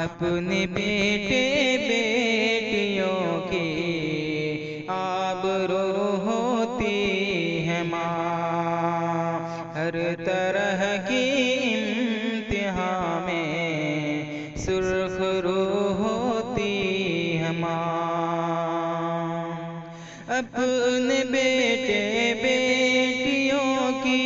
अपने बेटे बेटियों की आबरू होती है माँ। हर तरह की इम्तिहा में सुरखरू होती है माँ। अपने बेटे बेटियों की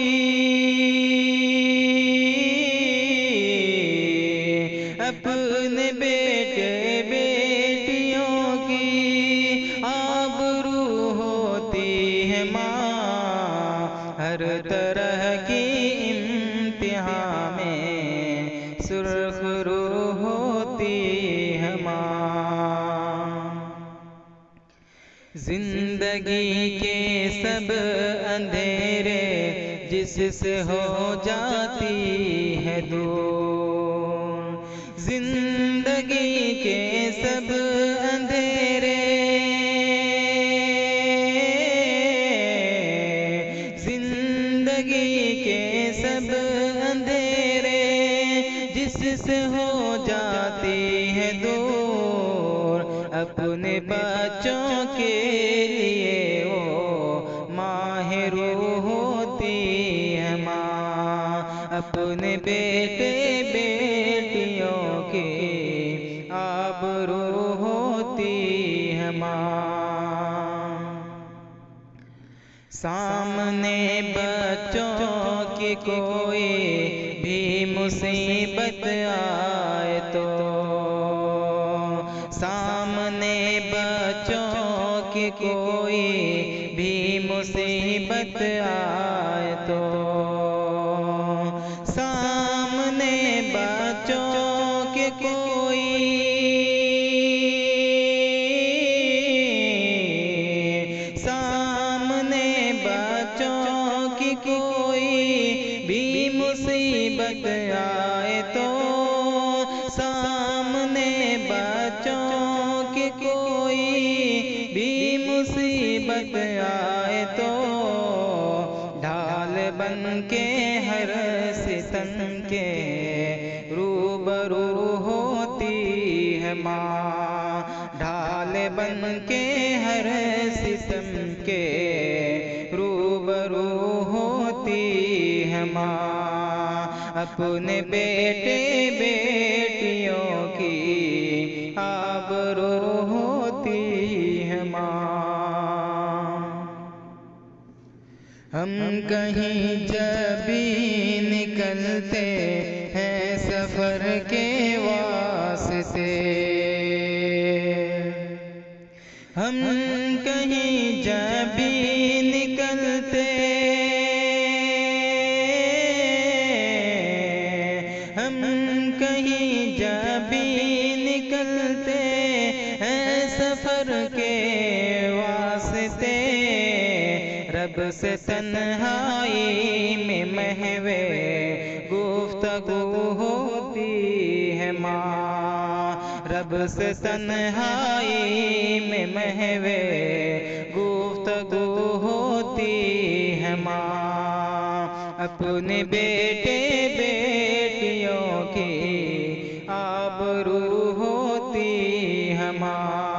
अपने बेटे बेटियों की आबरू होती है माँ। हर तरह की इम्तिहा में सुरखरू होती है माँ। जिंदगी के सब अंधेरे जिससे हो जाती है दूर, जिंदगी के सब अंधेरे, जिंदगी के सब अंधेरे जिससे हो जाती है दूर। अपने बच्चों के लिए वो माहिरू होती है माँ। अपने बेटे आबरू होती है माँ। सामने बच्चों की कोई भी मुसीबत आए तो, सामने बच्चों की कोई भी मुसीबत आए तो, सामने बच्चों के कोई, सामने बच्चों की कोई भी मुसीबत आए तो, सामने बच्चों की कोई भी मुसीबत आए तो, ढाल बन के हर सितम के रूबरू होती है माँ। ढाल बन के हर सितम के रूबरू होती है माँ। अपने बेटे बेटियों की आबरू होती है माँ। हम कहीं जब भी निकलते हैं सफर के वास्ते, हम कहीं जब भी निकलते, हम कहीं जब भी निकलते हैं सफर के वास्ते, रब से तन्हाई में महवे गुफ्तगू होती है माँ। रब से तन्हाई में महवे गुफ्तगू होती है माँ। अपने बेटे बेटियों की आबरू होती है माँ।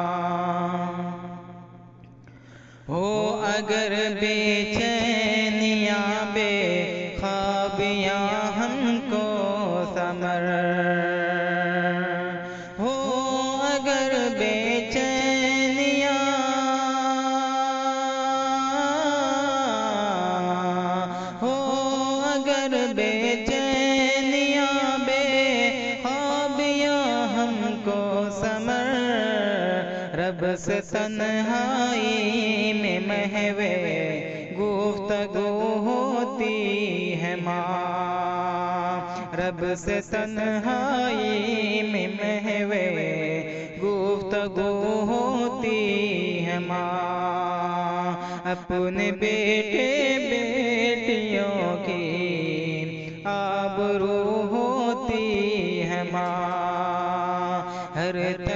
हो अगर बेचैनिया बेख्वाबियाँ हमको समर, हो अगर बेचैनिया हो अगर बेचैनिया बेख्वाबियाँ हमको समर, रब से तन्हाई में महवे गुफ्तगू होती है माँ। रब से तन्हाई में महवे गुफ्तगू होती है माँ। अपने बेटे बेटियों की आबरू होती है माँ। हर